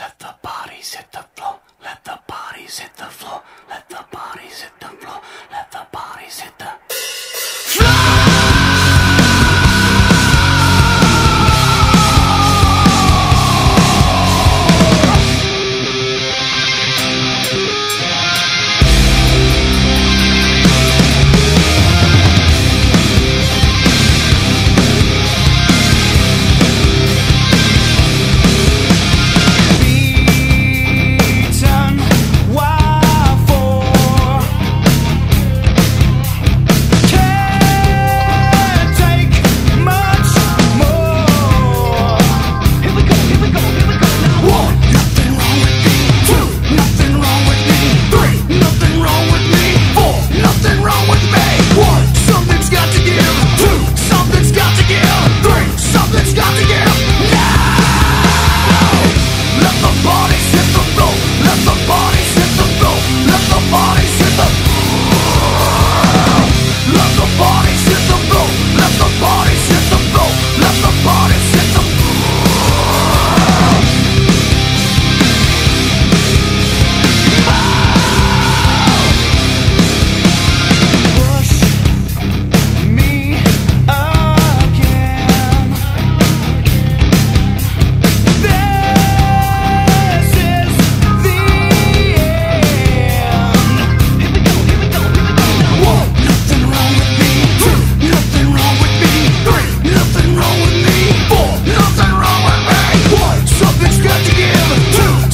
Let the bodies hit the floor. Let the bodies hit the floor. Let the bodies hit the floor. Let the bodies hit the floor.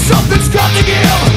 Something's got to give.